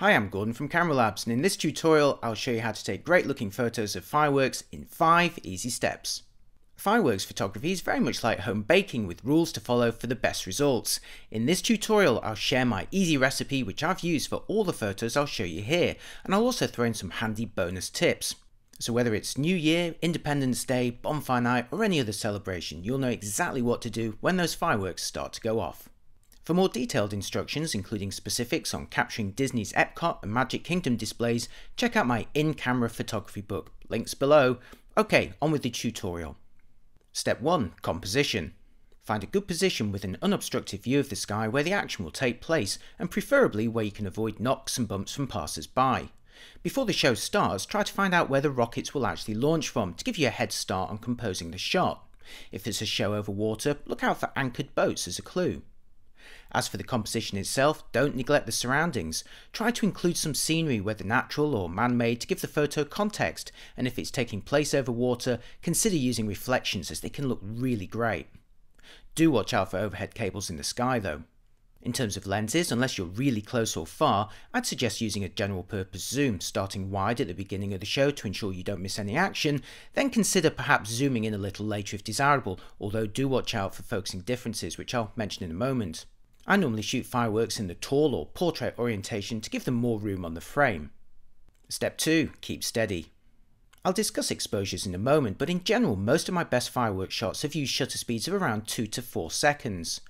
Hi, I'm Gordon from Camera Labs, and in this tutorial I'll show you how to take great looking photos of fireworks in 5 easy steps. Fireworks photography is very much like home baking, with rules to follow for the best results. In this tutorial I'll share my easy recipe which I've used for all the photos I'll show you here, and I'll also throw in some handy bonus tips. So whether it's New Year, Independence Day, Bonfire Night or any other celebration, you'll know exactly what to do when those fireworks start to go off. For more detailed instructions, including specifics on capturing Disney's Epcot and Magic Kingdom displays, check out my In-Camera Photography book, links below. Okay, on with the tutorial. Step 1. Composition. Find a good position with an unobstructed view of the sky where the action will take place, and preferably where you can avoid knocks and bumps from passers-by. Before the show starts, try to find out where the rockets will actually launch from to give you a head start on composing the shot. If it's a show over water, look out for anchored boats as a clue. As for the composition itself, don't neglect the surroundings. Try to include some scenery, whether natural or man-made, to give the photo context, and if it's taking place over water, consider using reflections as they can look really great. Do watch out for overhead cables in the sky though. In terms of lenses, unless you're really close or far, I'd suggest using a general purpose zoom, starting wide at the beginning of the show to ensure you don't miss any action, then consider perhaps zooming in a little later if desirable, although do watch out for focusing differences, which I'll mention in a moment. I normally shoot fireworks in the tall or portrait orientation to give them more room on the frame. Step 2. Keep steady. I'll discuss exposures in a moment, but in general most of my best fireworks shots have used shutter speeds of around 2 to 4 seconds.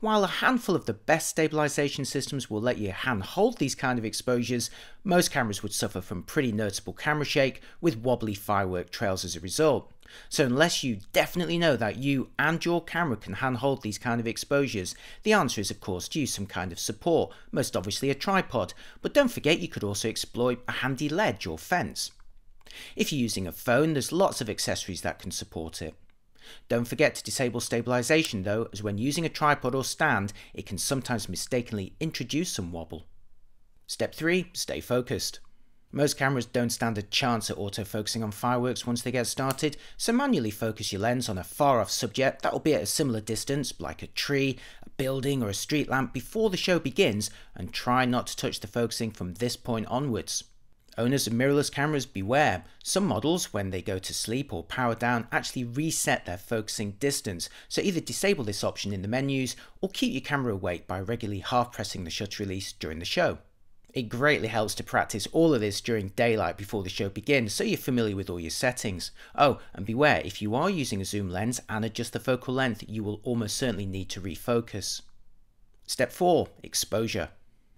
While a handful of the best stabilisation systems will let you hand-hold these kind of exposures, most cameras would suffer from pretty noticeable camera shake with wobbly firework trails as a result. So unless you definitely know that you and your camera can hand-hold these kind of exposures, the answer is of course to use some kind of support, most obviously a tripod, but don't forget you could also exploit a handy ledge or fence. If you're using a phone, there's lots of accessories that can support it. Don't forget to disable stabilisation though, as when using a tripod or stand, it can sometimes mistakenly introduce some wobble. Step 3. Stay focused. Most cameras don't stand a chance at auto-focusing on fireworks once they get started, so manually focus your lens on a far-off subject that will be at a similar distance, like a tree, a building or a street lamp, before the show begins, and try not to touch the focusing from this point onwards. Owners of mirrorless cameras, beware. Some models, when they go to sleep or power down, actually reset their focusing distance, so either disable this option in the menus or keep your camera awake by regularly half-pressing the shutter release during the show. It greatly helps to practice all of this during daylight before the show begins, so you're familiar with all your settings. Oh, and beware, if you are using a zoom lens and adjust the focal length, you will almost certainly need to refocus. Step 4. Exposure.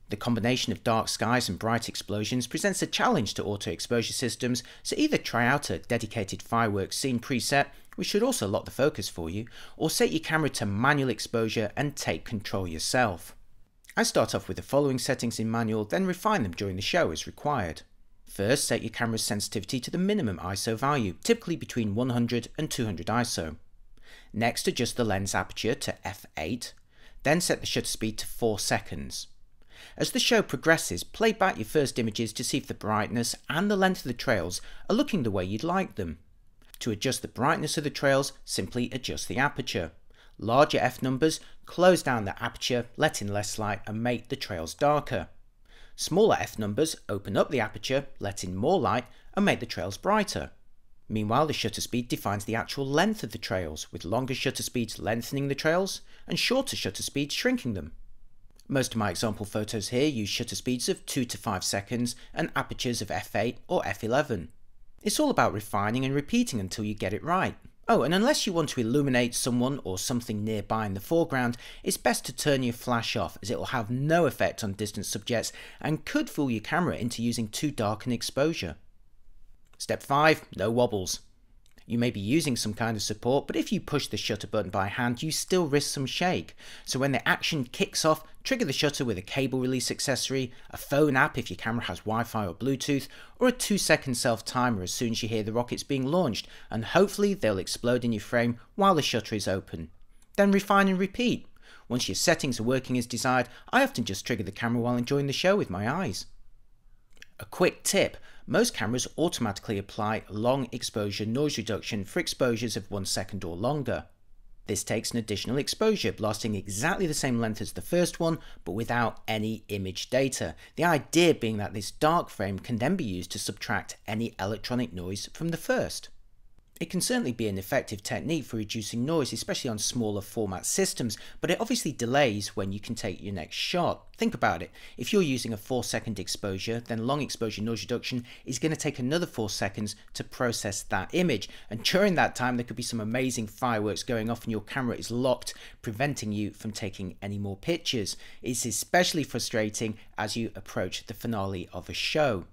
The combination of dark skies and bright explosions presents a challenge to auto-exposure systems, so either try out a dedicated fireworks scene preset, which should also lock the focus for you, or set your camera to manual exposure and take control yourself. I start off with the following settings in manual, then refine them during the show as required. First, set your camera's sensitivity to the minimum ISO value, typically between 100 and 200 ISO. Next, adjust the lens aperture to f/8, then set the shutter speed to 4 seconds. As the show progresses, play back your first images to see if the brightness and the length of the trails are looking the way you'd like them. To adjust the brightness of the trails, simply adjust the aperture. Larger f-numbers close down the aperture, let in less light and make the trails darker. Smaller f-numbers open up the aperture, let in more light and make the trails brighter. Meanwhile, the shutter speed defines the actual length of the trails, with longer shutter speeds lengthening the trails and shorter shutter speeds shrinking them. Most of my example photos here use shutter speeds of 2 to 5 seconds and apertures of f/8 or f/11. It's all about refining and repeating until you get it right. Oh, and unless you want to illuminate someone or something nearby in the foreground, it's best to turn your flash off, as it will have no effect on distant subjects and could fool your camera into using too dark an exposure. Step 5. No wobbles. You may be using some kind of support, but if you push the shutter button by hand, you still risk some shake. So when the action kicks off, trigger the shutter with a cable release accessory, a phone app if your camera has Wi-Fi or Bluetooth, or a 2-second self-timer as soon as you hear the rockets being launched, and hopefully they'll explode in your frame while the shutter is open. Then refine and repeat. Once your settings are working as desired, I often just trigger the camera while enjoying the show with my eyes. A quick tip. Most cameras automatically apply long exposure noise reduction for exposures of 1 second or longer. This takes an additional exposure, blasting exactly the same length as the first one, but without any image data. The idea being that this dark frame can then be used to subtract any electronic noise from the first. It can certainly be an effective technique for reducing noise, especially on smaller format systems, but it obviously delays when you can take your next shot. Think about it. If you're using a 4-second exposure, then long exposure noise reduction is going to take another 4 seconds to process that image. And during that time, there could be some amazing fireworks going off and your camera is locked, preventing you from taking any more pictures. It's especially frustrating as you approach the finale of a show.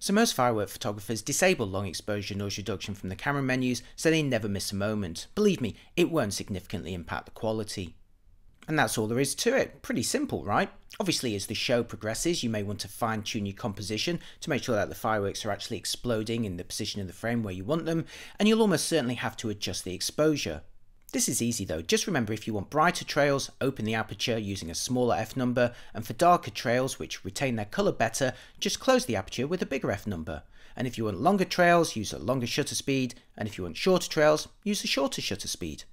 So most firework photographers disable long exposure noise reduction from the camera menus so they never miss a moment. Believe me, it won't significantly impact the quality. And that's all there is to it. Pretty simple, right? Obviously, as the show progresses, you may want to fine-tune your composition to make sure that the fireworks are actually exploding in the position of the frame where you want them, and you'll almost certainly have to adjust the exposure. This is easy though. Just remember, if you want brighter trails, open the aperture using a smaller f-number, and for darker trails, which retain their colour better, just close the aperture with a bigger f-number. And if you want longer trails, use a longer shutter speed, and if you want shorter trails, use a shorter shutter speed.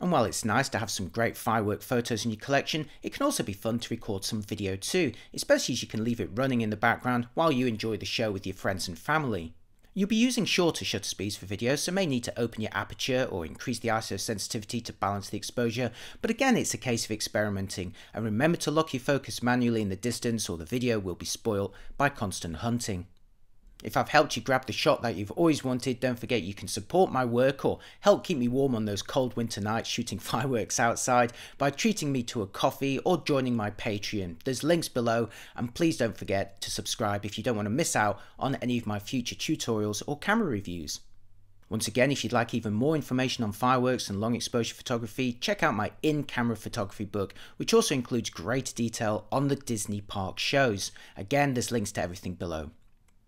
And while it's nice to have some great firework photos in your collection, it can also be fun to record some video too, especially as you can leave it running in the background while you enjoy the show with your friends and family. You'll be using shorter shutter speeds for videos, so may need to open your aperture or increase the ISO sensitivity to balance the exposure, but again it's a case of experimenting, and remember to lock your focus manually in the distance or the video will be spoiled by constant hunting. If I've helped you grab the shot that you've always wanted, don't forget you can support my work or help keep me warm on those cold winter nights shooting fireworks outside by treating me to a coffee or joining my Patreon. There's links below, and please don't forget to subscribe if you don't want to miss out on any of my future tutorials or camera reviews. Once again, if you'd like even more information on fireworks and long exposure photography, check out my In-Camera Photography book, which also includes greater detail on the Disney park shows. Again, there's links to everything below.